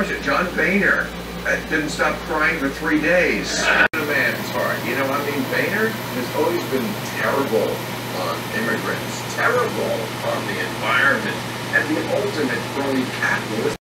television. John Boehner didn't stop crying for 3 days. The man's heart. You know, I mean, Boehner has always been terrible on immigrants, terrible on the environment, and the ultimate crony capitalist.